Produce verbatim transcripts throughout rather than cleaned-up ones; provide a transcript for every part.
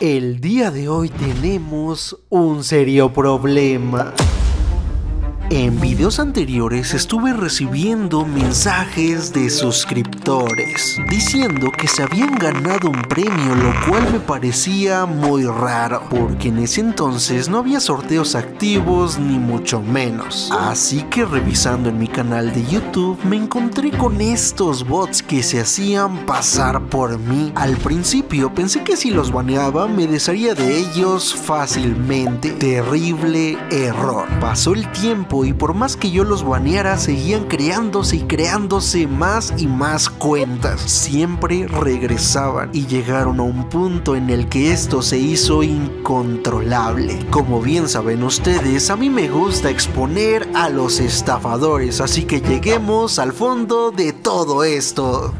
El día de hoy tenemos un serio problema. En videos anteriores estuve recibiendo mensajes de suscriptores diciendo que se habían ganado un premio, lo cual me parecía muy raro, porque en ese entonces no había sorteos activos ni mucho menos. Así que revisando en mi canal de YouTube me encontré con estos bots que se hacían pasar por mí. Al principio pensé que si los baneaba me desharía de ellos fácilmente. Terrible error. Pasó el tiempo y y por más que yo los baneara, seguían creándose y creándose más y más cuentas. Siempre regresaban y llegaron a un punto en el que esto se hizo incontrolable. Como bien saben ustedes, a mí me gusta exponer a los estafadores, así que lleguemos al fondo de todo esto.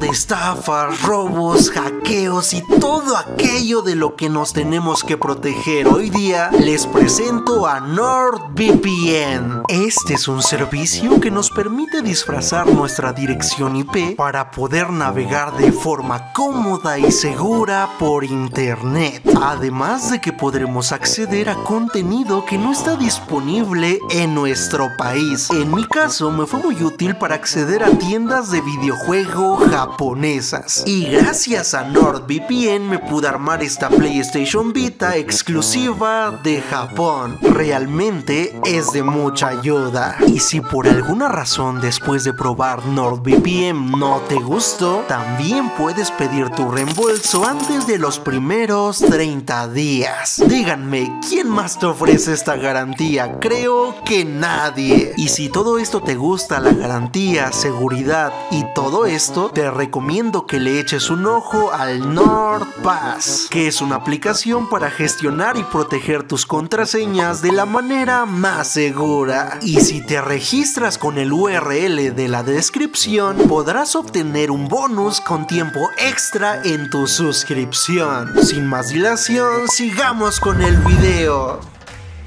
De estafas, robos, hackeos y todo aquello de lo que nos tenemos que proteger hoy día, les presento a NordVPN. Este es un servicio que nos permite disfrazar nuestra dirección I P para poder navegar de forma cómoda y segura por internet, además de que podremos acceder a contenido que no está disponible en nuestro país. En mi caso me fue muy útil para acceder a tiendas de videojuego japonesas. Y gracias a NordVPN me pude armar esta PlayStation Vita exclusiva de Japón. Realmente es de mucha ayuda. Y si por alguna razón después de probar NordVPN no te gustó, también puedes pedir tu reembolso antes de los primeros treinta días. Díganme, ¿quién más te ofrece esta garantía? Creo que nadie. Y si todo esto te gusta, la garantía, seguridad y todo esto, te recomiendo que le eches un ojo al NordPass, que es una aplicación para gestionar y proteger tus contraseñas de la manera más segura. Y si te registras con el U R L de la descripción, podrás obtener un bonus con tiempo extra en tu suscripción. Sin más dilación, sigamos con el video.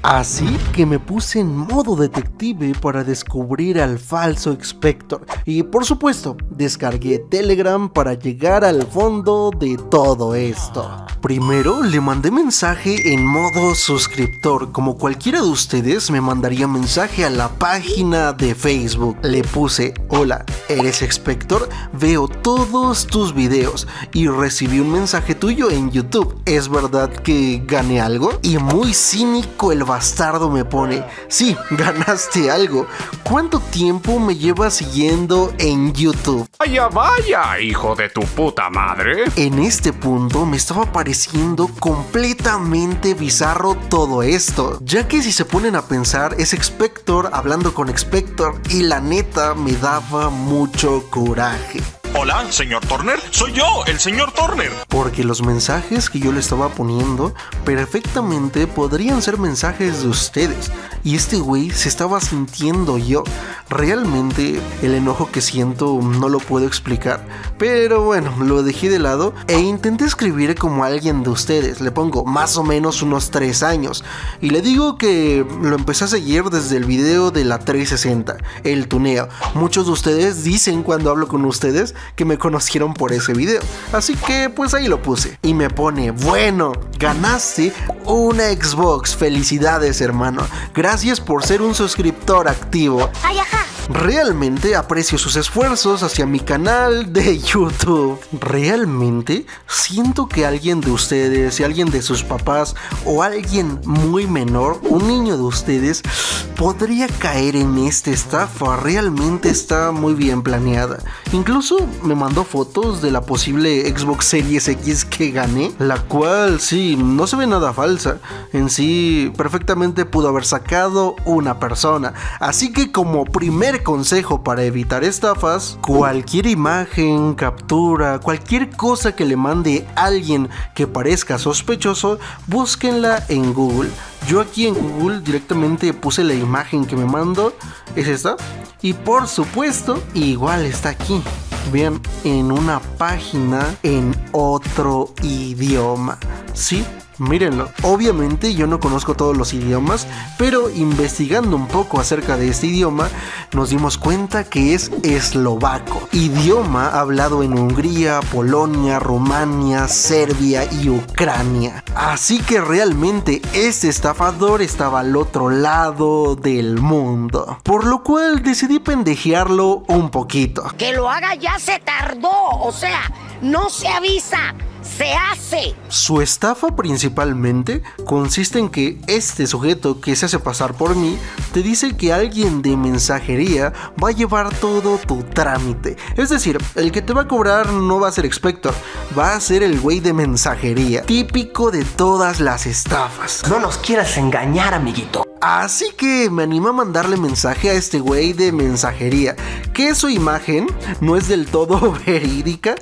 Así que me puse en modo detective para descubrir al falso Expector y por supuesto descargué Telegram para llegar al fondo de todo esto. Primero le mandé mensaje en modo suscriptor, como cualquiera de ustedes me mandaría mensaje a la página de Facebook. Le puse: hola, ¿eres Expector? Veo todos tus videos y recibí un mensaje tuyo en YouTube. ¿Es verdad que gané algo? Y muy cínico el bastardo me pone: sí, ganaste algo. ¿Cuánto tiempo me llevas siguiendo en YouTube? Vaya, vaya, hijo de tu puta madre. En este punto me estaba pareciendo completamente bizarro todo esto, ya que si se ponen a pensar, es Expector hablando con Expector y la neta me daba mucho coraje. Hola, señor Turner, soy yo, el señor Turner. Porque los mensajes que yo le estaba poniendo perfectamente podrían ser mensajes de ustedes. Y este güey se estaba sintiendo yo. Realmente el enojo que siento no lo puedo explicar. Pero bueno, lo dejé de lado e intenté escribir como alguien de ustedes. Le pongo más o menos unos tres años. Y le digo que lo empecé a seguir desde el video de la trescientos sesenta, el tuneo. Muchos de ustedes dicen cuando hablo con ustedes que me conocieron por ese video, así que pues ahí lo puse. Y me pone: bueno, ganaste una Xbox, felicidades hermano, gracias por ser un suscriptor activo. Ay, ajá. Realmente aprecio sus esfuerzos hacia mi canal de YouTube. Realmente siento que alguien de ustedes y alguien de sus papás o alguien muy menor, un niño de ustedes, podría caer en esta estafa. Realmente está muy bien planeada. Incluso me mandó fotos de la posible Xbox Series X que gané, la cual sí, no se ve nada falsa. En sí, perfectamente pudo haber sacado una persona. Así que como primer consejo para evitar estafas: cualquier imagen, captura, cualquier cosa que le mande alguien que parezca sospechoso, búsquenla en Google. Yo aquí en Google directamente puse la imagen que me mandó, es esta, y por supuesto igual está aquí. Vean, en una página en otro idioma, sí. Mírenlo, obviamente yo no conozco todos los idiomas, pero investigando un poco acerca de este idioma nos dimos cuenta que es eslovaco, idioma hablado en Hungría, Polonia, Rumania, Serbia y Ucrania. Así que realmente este estafador estaba al otro lado del mundo, por lo cual decidí pendejearlo un poquito. Que lo haga ya se tardó, o sea, no se avisa, se hace. Su estafa principalmente consiste en que este sujeto que se hace pasar por mí te dice que alguien de mensajería va a llevar todo tu trámite. Es decir, el que te va a cobrar no va a ser Expector, va a ser el güey de mensajería, típico de todas las estafas. No nos quieras engañar, amiguito. Así que me animé a mandarle mensaje a este güey de mensajería, que su imagen no es del todo verídica.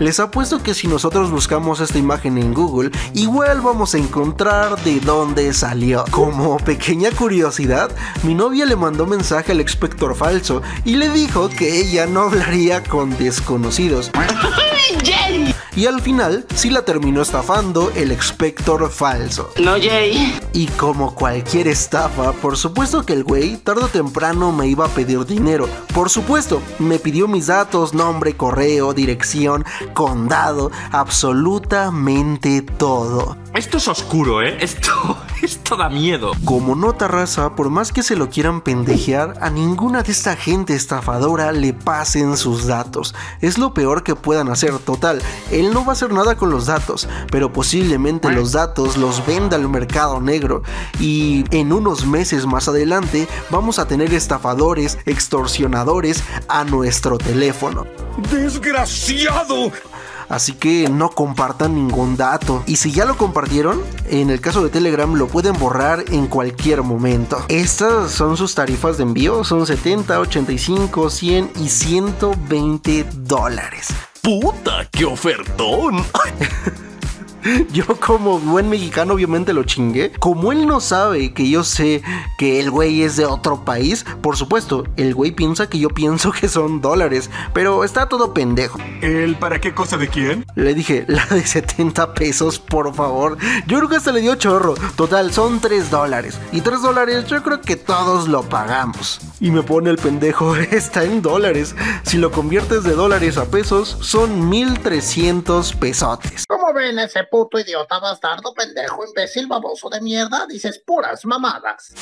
Les apuesto que si nosotros buscamos esta imagen en Google, igual vamos a encontrar de dónde salió. Como pequeña curiosidad, mi novia le mandó mensaje al Expector falso y le dijo que ella no hablaría con desconocidos. Y al final, sí la terminó estafando el Expector falso. No, Jay. Y como cualquier estafa, por supuesto que el güey tarde o temprano me iba a pedir dinero. Por supuesto, me pidió mis datos, nombre, correo, dirección, condado, absolutamente todo. Esto es oscuro, ¿eh? Esto, esto da miedo. Como nota raza, por más que se lo quieran pendejear, a ninguna de esta gente estafadora le pasen sus datos. Es lo peor que puedan hacer. Total, él no va a hacer nada con los datos, pero posiblemente los datos los venda al mercado negro y en unos meses más adelante vamos a tener estafadores, extorsionadores a nuestro teléfono. ¡Desgraciado! Así que no compartan ningún dato. Y si ya lo compartieron, en el caso de Telegram lo pueden borrar en cualquier momento. Estas son sus tarifas de envío, son setenta, ochenta y cinco, cien y ciento veinte dólares. ¡Puta, qué ofertón! Yo como buen mexicano obviamente lo chingué. Como él no sabe que yo sé que el güey es de otro país, por supuesto, el güey piensa que yo pienso que son dólares, pero está todo pendejo. ¿El para qué cosa de quién? Le dije, la de setenta pesos, por favor. Yo creo que hasta le dio chorro. Total, son tres dólares. Y tres dólares yo creo que todos lo pagamos. Y me pone el pendejo, está en dólares. Si lo conviertes de dólares a pesos, son mil trescientos pesotes. ¿Cómo ven ese puto idiota bastardo, pendejo, imbécil, baboso de mierda? Dices puras mamadas.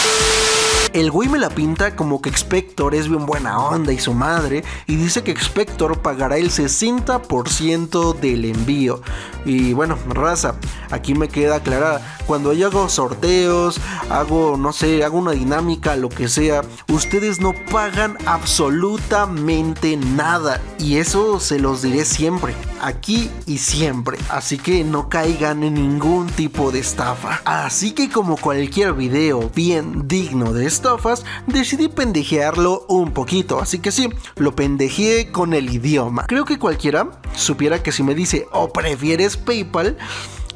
El güey me la pinta como que Expector es bien buena onda y su madre, y dice que Expector pagará el sesenta por ciento del envío. Y bueno, raza, aquí me queda aclarada, cuando yo hago sorteos, hago, no sé, hago una dinámica, lo que sea, ustedes no pagan absolutamente nada. Y eso se los diré siempre, aquí y siempre. Así que no caigan en ningún tipo de estafa. Así que como cualquier video bien digno de estafas, decidí pendejearlo un poquito. Así que sí, lo pendejeé con el idioma. Creo que cualquiera supiera que si me dice, o prefieres PayPal,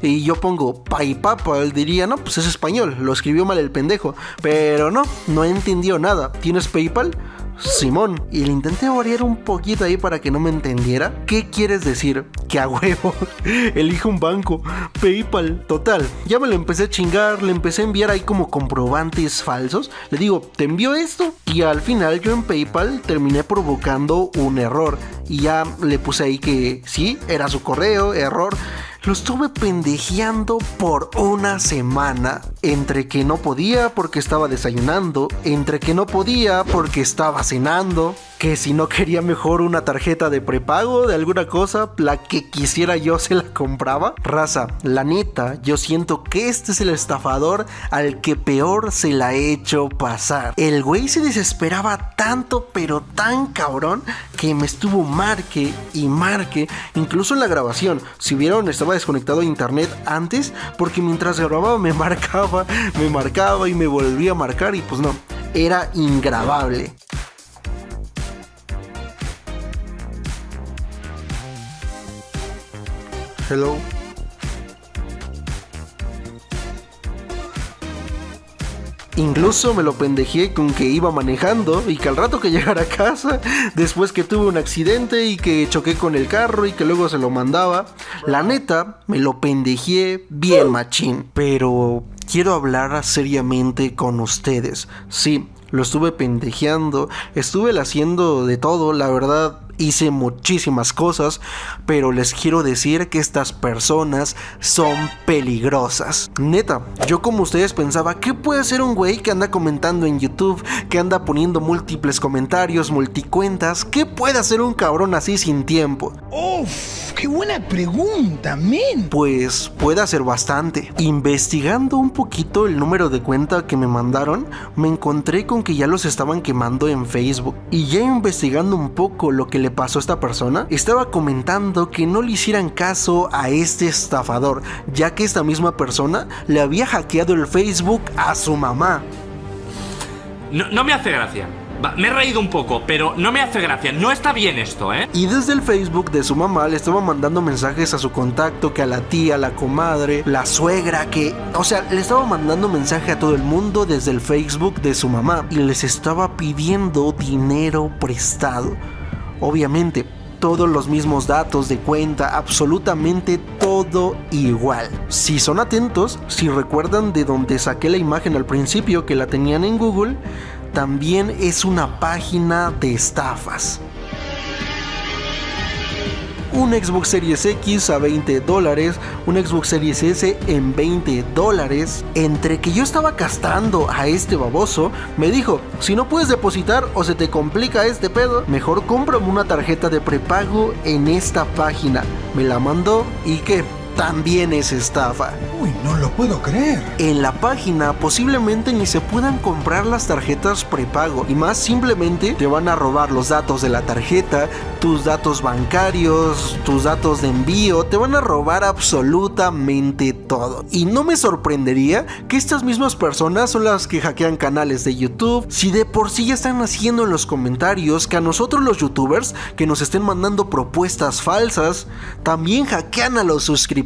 y yo pongo PayPal, diría, no, pues es español, lo escribió mal el pendejo. Pero no, no entendió nada. ¿Tienes PayPal? Simón. Y le intenté variar un poquito ahí para que no me entendiera. ¿Qué quieres decir? Que a huevo elijo un banco, PayPal. Total, ya me lo empecé a chingar. Le empecé a enviar ahí como comprobantes falsos. Le digo, te envío esto. Y al final yo en PayPal terminé provocando un error. Y ya le puse ahí que sí, era su correo, error. Lo estuve pendejeando por una semana. Entre que no podía porque estaba desayunando, entre que no podía porque estaba cenando, que si no quería mejor una tarjeta de prepago de alguna cosa, la que quisiera yo se la compraba. Raza, la neta, yo siento que este es el estafador al que peor se la he hecho pasar. El güey se desesperaba tanto, pero tan cabrón, que me estuvo marque y marque. Incluso en la grabación, si vieron, estaba desconectado a internet antes, porque mientras grababa me marcaba, me marcaba y me volvía a marcar, y pues no, era ingrabable. Hello. Incluso me lo pendejé con que iba manejando y que al rato que llegara a casa, después que tuve un accidente y que choqué con el carro y que luego se lo mandaba. La neta, me lo pendejé bien machín. Pero quiero hablar seriamente con ustedes. Sí, lo estuve pendejeando, estuve haciendo de todo, la verdad. Hice muchísimas cosas, pero les quiero decir que estas personas son peligrosas. Neta, yo como ustedes pensaba, ¿qué puede ser un güey que anda comentando en YouTube? Que anda poniendo múltiples comentarios, multicuentas. ¿Qué puede hacer un cabrón así sin tiempo? ¡Uf! ¡Qué buena pregunta, men! Pues puede hacer bastante. Investigando un poquito el número de cuenta que me mandaron, me encontré con que ya los estaban quemando en Facebook. Y ya investigando un poco lo que le pasó a esta persona, estaba comentando que no le hicieran caso a este estafador, ya que esta misma persona le había hackeado el Facebook a su mamá. No, no me hace gracia. Me he reído un poco, pero no me hace gracia. No está bien esto, ¿eh? Y desde el Facebook de su mamá le estaba mandando mensajes a su contacto, que a la tía, la comadre, la suegra, que... O sea, le estaba mandando mensaje a todo el mundo desde el Facebook de su mamá y les estaba pidiendo dinero prestado. Obviamente, todos los mismos datos de cuenta, absolutamente todo igual. Si son atentos, si recuerdan de donde saqué la imagen al principio, que la tenían en Google, también es una página de estafas. Un Xbox Series X a veinte dólares, un Xbox Series S en veinte dólares. Entre que yo estaba castrando a este baboso, me dijo, si no puedes depositar o se te complica este pedo, mejor cómprame una tarjeta de prepago en esta página. Me la mandó y ¿qué? También es estafa. Uy, no lo puedo creer. En la página posiblemente ni se puedan comprar las tarjetas prepago. Y más, simplemente te van a robar los datos de la tarjeta, tus datos bancarios, tus datos de envío. Te van a robar absolutamente todo. Y no me sorprendería que estas mismas personas son las que hackean canales de YouTube. Si de por sí ya están haciendo en los comentarios que a nosotros los youtubers que nos estén mandando propuestas falsas, también hackean a los suscriptores.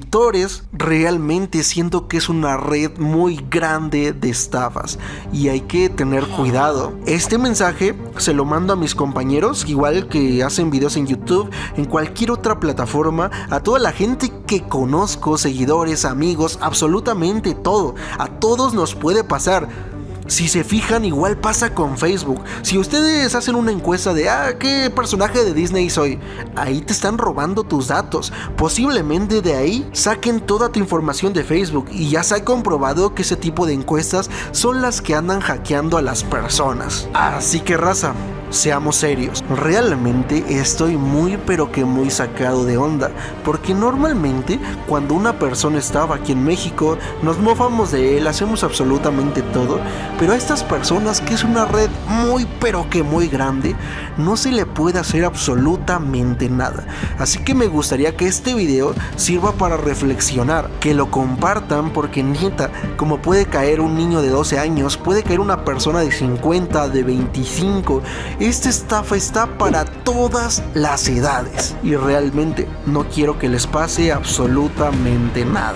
Realmente siento que es una red muy grande de estafas y hay que tener cuidado. Este mensaje se lo mando a mis compañeros, igual que hacen videos en YouTube, en cualquier otra plataforma, a toda la gente que conozco, seguidores, amigos, absolutamente todo. A todos nos puede pasar. Si se fijan, igual pasa con Facebook. Si ustedes hacen una encuesta de ah, ¿qué personaje de Disney soy? Ahí te están robando tus datos. Posiblemente de ahí saquen toda tu información de Facebook. Y ya se ha comprobado que ese tipo de encuestas son las que andan hackeando a las personas. Así que raza, seamos serios. Realmente estoy muy pero que muy sacado de onda, porque normalmente cuando una persona estaba aquí en México, nos mofamos de él, hacemos absolutamente todo. Pero a estas personas, que es una red muy pero que muy grande, no se le puede hacer absolutamente nada. Así que me gustaría que este video sirva para reflexionar, que lo compartan, porque neta, como puede caer un niño de doce años, puede caer una persona de cincuenta, de veinticinco. Esta estafa está para todas las edades y realmente no quiero que les pase absolutamente nada.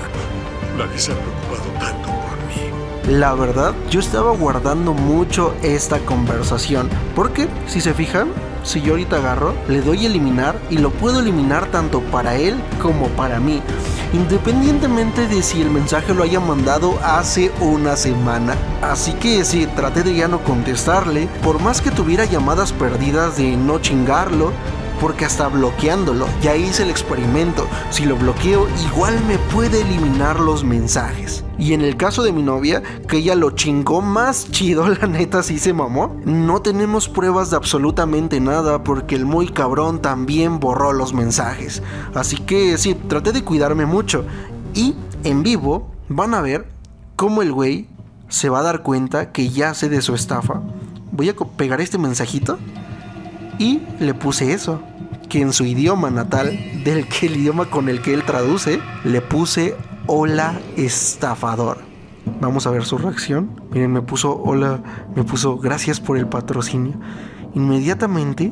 Nadie se ha preocupado tanto por mí. La verdad, yo estaba guardando mucho esta conversación, porque si se fijan, si yo ahorita agarro, le doy eliminar y lo puedo eliminar tanto para él como para mí, independientemente de si el mensaje lo haya mandado hace una semana. Así que sí, traté de ya no contestarle, por más que tuviera llamadas perdidas, de no chingarlo, porque hasta bloqueándolo, ya hice el experimento, si lo bloqueo igual me puede eliminar los mensajes. Y en el caso de mi novia, que ella lo chingó más chido, la neta sí se mamó, no tenemos pruebas de absolutamente nada, porque el muy cabrón también borró los mensajes. Así que sí, traté de cuidarme mucho. Y en vivo van a ver cómo el güey se va a dar cuenta que ya sé de su estafa. Voy a pegar este mensajito y le puse eso, que en su idioma natal, del que el idioma con el que él traduce, le puse hola estafador. Vamos a ver su reacción. Miren, me puso hola, me puso gracias por el patrocinio. Inmediatamente,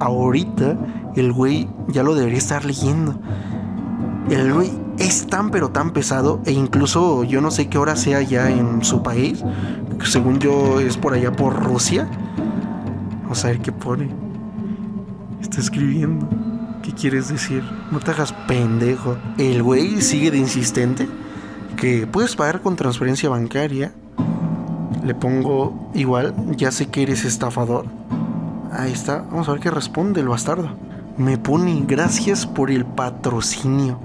ahorita, el güey ya lo debería estar leyendo. El Rui es tan pero tan pesado, e incluso yo no sé qué hora sea ya en su país. Según yo es por allá por Rusia. Vamos a ver qué pone. Está escribiendo. ¿Qué quieres decir? No te hagas pendejo. El güey sigue de insistente que puedes pagar con transferencia bancaria. Le pongo igual, ya sé que eres estafador. Ahí está, vamos a ver qué responde el bastardo. Me pone gracias por el patrocinio.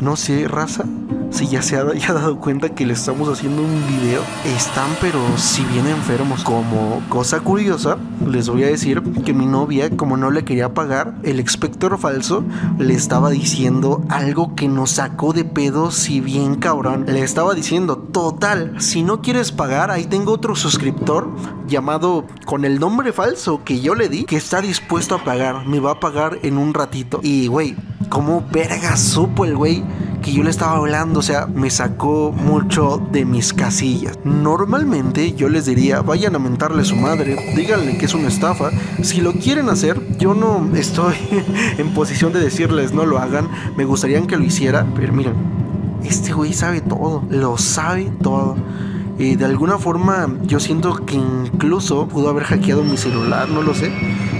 No sé, raza, si ya se ha ya dado cuenta que le estamos haciendo un video. Están pero si bien enfermos. Como cosa curiosa, les voy a decir que mi novia, como no le quería pagar, el Expector falso le estaba diciendo algo que nos sacó de pedo si bien cabrón. Le estaba diciendo, total, si no quieres pagar, ahí tengo otro suscriptor llamado con el nombre falso que yo le di, que está dispuesto a pagar, me va a pagar en un ratito. Y güey, ¿cómo verga supo el güey que yo le estaba hablando? O sea, me sacó mucho de mis casillas. Normalmente yo les diría, vayan a mentarle a su madre, díganle que es una estafa. Si lo quieren hacer, yo no estoy en posición de decirles no lo hagan. Me gustaría que lo hiciera, pero miren, este güey sabe todo, lo sabe todo. Eh, de alguna forma yo siento que incluso pudo haber hackeado mi celular, no lo sé.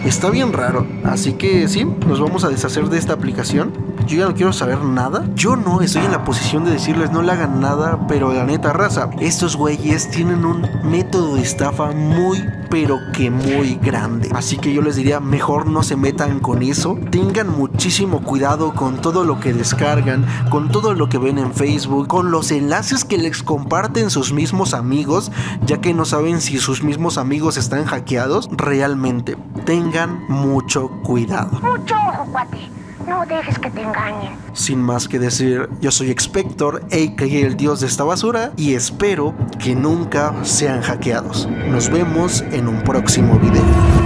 Está bien raro, así que sí, nos vamos a deshacer de esta aplicación. Yo ya no quiero saber nada. Yo no estoy en la posición de decirles no le hagan nada, pero la neta raza, estos güeyes tienen un método de estafa muy, pero que muy grande. Así que yo les diría, mejor no se metan con eso. Tengan muchísimo cuidado con todo lo que descargan, con todo lo que ven en Facebook, con los enlaces que les comparten sus mismos amigos, ya que no saben si sus mismos amigos están hackeados realmente. Tengan mucho cuidado. Mucho ojo, cuate. No dejes que te engañen. Sin más que decir, yo soy Expector, a k a el dios de esta basura, y espero que nunca sean hackeados. Nos vemos en un próximo video.